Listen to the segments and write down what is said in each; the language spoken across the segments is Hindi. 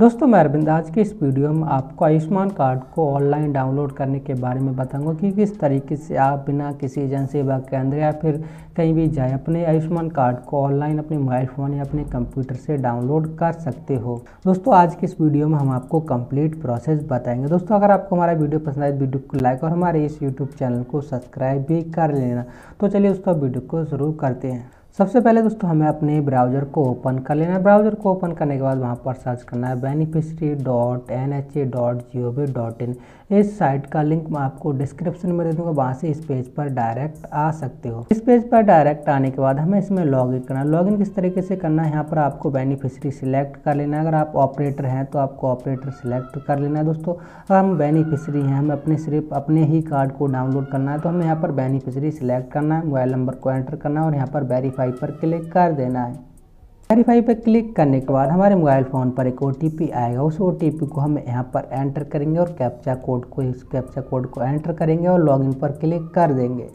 दोस्तों मैं अरविंद, आज के इस वीडियो में आपको आयुष्मान कार्ड को ऑनलाइन डाउनलोड करने के बारे में बताऊंगा कि किस तरीके से आप बिना किसी एजेंसी व केंद्र या फिर कहीं भी जाए अपने आयुष्मान कार्ड को ऑनलाइन अपने मोबाइल फ़ोन या अपने कंप्यूटर से डाउनलोड कर सकते हो। दोस्तों आज के इस वीडियो में हम आपको कंप्लीट प्रोसेस बताएंगे। दोस्तों अगर आपको हमारा वीडियो पसंद आए तो वीडियो को लाइक और हमारे इस यूट्यूब चैनल को सब्सक्राइब भी कर लेना। तो चलिए दोस्तों वीडियो को शुरू करते हैं। सबसे पहले दोस्तों हमें अपने ब्राउज़र को ओपन कर लेना है। ब्राउज़र को ओपन करने के बाद वहाँ पर सर्च करना है beneficiary.nha.gov.in। इस साइट का लिंक मैं आपको डिस्क्रिप्शन में दे दूँगा, वहाँ से इस पेज पर डायरेक्ट आ सकते हो। इस पेज पर डायरेक्ट आने के बाद हमें इसमें लॉगिन करना है। लॉगिन किस तरीके से करना है, यहाँ पर आपको बेनिफिशरी सिलेक्ट कर लेना है। अगर आप ऑपरेटर हैं तो आपको ऑपरेटर सिलेक्ट कर लेना है। दोस्तों अगर हम बेनिफिशरी हैं, हमें अपने सिर्फ अपने ही कार्ड को डाउनलोड करना है, तो हमें यहाँ पर बेनिफिशरी सिलेक्ट करना है, मोबाइल नंबर को एंटर करना है और यहाँ पर वेरीफाई पर क्लिक कर देना है। वेरीफाई पर क्लिक करने के बाद हमारे मोबाइल फ़ोन पर एक OTP आएगा। उस OTP को हम यहाँ पर एंटर करेंगे और इस कैप्चा कोड को एंटर करेंगे और लॉगिन पर क्लिक कर देंगे।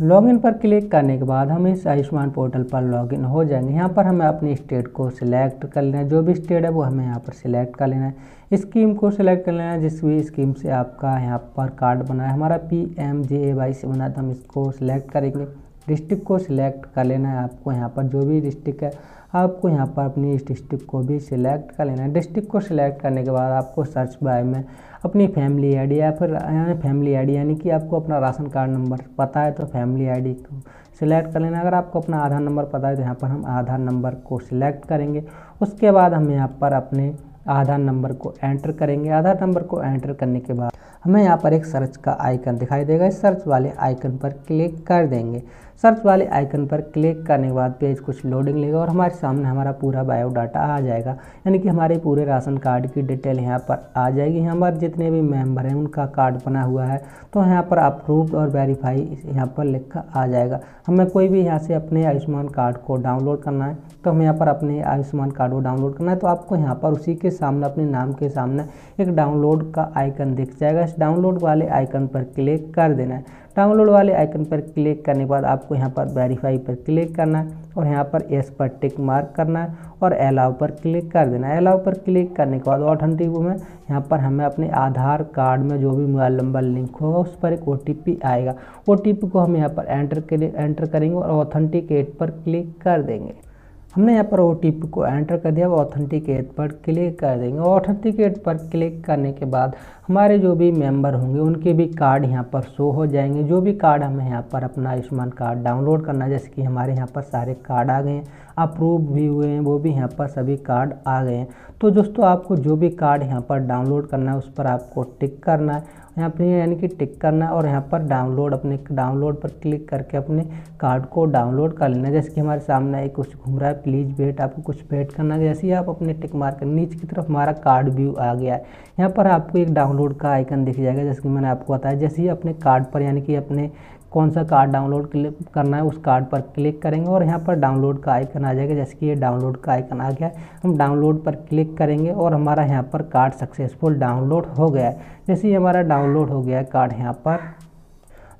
लॉगिन पर क्लिक करने के बाद हम इस आयुष्मान पोर्टल पर लॉगिन हो जाएंगे। यहाँ पर हमें अपनी स्टेट को सिलेक्ट कर लेना है, जो भी स्टेट है वो हमें यहाँ पर सिलेक्ट कर लेना है। स्कीम को सिलेक्ट कर लेना है, जिस भी स्कीम से आपका यहाँ पर कार्ड बना है। हमारा PMJY से बना था, हम इसको सिलेक्ट करेंगे। डिस्ट्रिक्ट को सिलेक्ट कर लेना है आपको, यहाँ पर जो भी डिस्ट्रिक्ट है आपको यहाँ पर अपनी इस डिस्ट्रिक्ट को भी सिलेक्ट कर लेना है। डिस्ट्रिक्ट को सिलेक्ट करने के बाद आपको सर्च बार में अपनी फैमिली आईडी या फिर फैमिली आईडी यानी कि आपको अपना राशन कार्ड नंबर पता है तो फैमिली आईडी को सिलेक्ट कर लेना है। अगर आपको अपना आधार नंबर पता है तो यहाँ पर हम आधार नंबर को सिलेक्ट करेंगे। उसके बाद हम यहाँ पर अपने आधार नंबर को एंटर करेंगे। आधार नंबर को एंटर करने के बाद हमें यहाँ पर एक सर्च का आइकन दिखाई देगा, इस सर्च वाले आइकन पर क्लिक कर देंगे। सर्च वाले आइकन पर क्लिक करने के बाद पेज कुछ लोडिंग लेगा और हमारे सामने हमारा पूरा बायोडाटा आ जाएगा, यानी कि हमारे पूरे राशन कार्ड की डिटेल यहाँ पर आ जाएगी। हमारे जितने भी मेंबर हैं उनका कार्ड बना हुआ है तो यहाँ पर अप्रूव्ड और वेरीफाई यहाँ पर लिखा आ जाएगा। हमें कोई भी यहाँ से अपने आयुष्मान कार्ड को डाउनलोड करना है तो हमें यहाँ पर अपने आयुष्मान कार्ड को डाउनलोड करना है, तो आपको यहाँ पर उसी के सामने अपने नाम के सामने एक डाउनलोड का आइकन दिख जाएगा। इस डाउनलोड वाले आइकन पर क्लिक कर देना है। डाउनलोड वाले आइकन पर क्लिक करने के बाद आपको यहाँ पर वेरीफाई पर क्लिक करना है और यहाँ पर यस पर टिक मार्क करना है और अलाउ पर क्लिक कर देना है। अलाउ पर क्लिक करने के बाद ऑथेंटिक में यहाँ पर हमें अपने आधार कार्ड में जो भी मोबाइल नंबर लिंक होगा उस पर एक OTP आएगा। OTP को हम यहाँ पर एंटर करेंगे और ऑथेंटिकेट पर क्लिक कर देंगे। हमने यहाँ पर OTP को एंटर कर दिया, ऑथेंटिकेट पर क्लिक कर देंगे। ऑथेंटिकेट पर क्लिक करने के बाद हमारे जो भी मेंबर होंगे उनके भी कार्ड यहाँ पर शो हो जाएंगे। जो भी कार्ड हमें यहाँ पर अपना आयुष्मान कार्ड डाउनलोड करना है, जैसे कि हमारे यहाँ पर सारे कार्ड आ गए हैं, अप्रूव भी हुए हैं, वो भी यहाँ पर सभी कार्ड आ गए हैं। तो दोस्तों आपको जो भी कार्ड यहाँ पर डाउनलोड करना है उस पर आपको टिक करना है, यहाँ पर यानी कि टिक करना है और यहाँ पर डाउनलोड अपने डाउनलोड पर क्लिक करके अपने कार्ड को डाउनलोड कर लेना। जैसे कि हमारे सामने एक कुछ घूम रहा है, प्लीज़ वेट, आपको कुछ वेट करना है। जैसे ही आप अपने टिक मार कर नीचे की तरफ हमारा कार्ड व्यू आ गया है, यहाँ पर आपको एक डाउनलोड का आइकन दिख जाएगा। जैसे कि मैंने आपको बताया, जैसे ही अपने कार्ड पर यानी कि अपने कौन सा कार्ड डाउनलोड करना है उस कार्ड पर क्लिक करेंगे और यहाँ पर डाउनलोड का आइकन आ जाएगा। जैसे कि ये डाउनलोड का आइकन आ गया है, हम डाउनलोड पर क्लिक करेंगे और हमारा यहाँ पर कार्ड सक्सेसफुल डाउनलोड हो गया है। जैसे ही हमारा डाउनलोड हो गया है कार्ड यहाँ पर,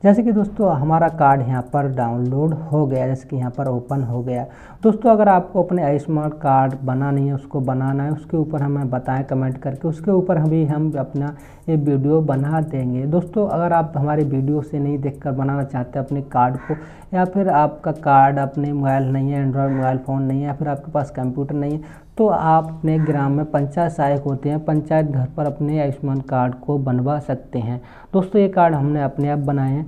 जैसे कि दोस्तों हमारा कार्ड यहाँ पर डाउनलोड हो गया, जैसे कि यहाँ पर ओपन हो गया। दोस्तों अगर आपको अपने आयुष्मान कार्ड बना नहीं है, उसको बनाना है, उसके ऊपर हमें बताएं कमेंट करके, उसके ऊपर अभी हम अपना ये वीडियो बना देंगे। दोस्तों अगर आप हमारे वीडियो से नहीं देखकर बनाना चाहते अपने कार्ड को, या फिर आपका कार्ड अपने मोबाइल नहीं है, एंड्रॉयड मोबाइल फ़ोन नहीं है, या फिर आपके पास कंप्यूटर नहीं है, तो आप अपने ग्राम में पंचायत सहायक होते हैं, पंचायत घर पर अपने आयुष्मान कार्ड को बनवा सकते हैं। दोस्तों ये कार्ड हमने अपने आप बनाए हैं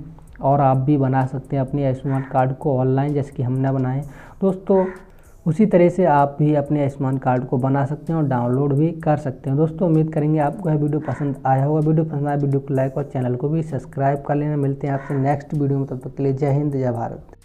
और आप भी बना सकते हैं अपने आयुष्मान कार्ड को ऑनलाइन, जैसे कि हमने बनाए। दोस्तों उसी तरह से आप भी अपने आयुष्मान कार्ड को बना सकते हैं और डाउनलोड भी कर सकते हैं। दोस्तों उम्मीद करेंगे आपको यह वीडियो पसंद आया होगा। वीडियो पसंद आया वीडियो को लाइक और चैनल को भी सब्सक्राइब कर लेना। मिलते हैं आपसे नेक्स्ट वीडियो में, तब तक के लिए जय हिंद जय भारत।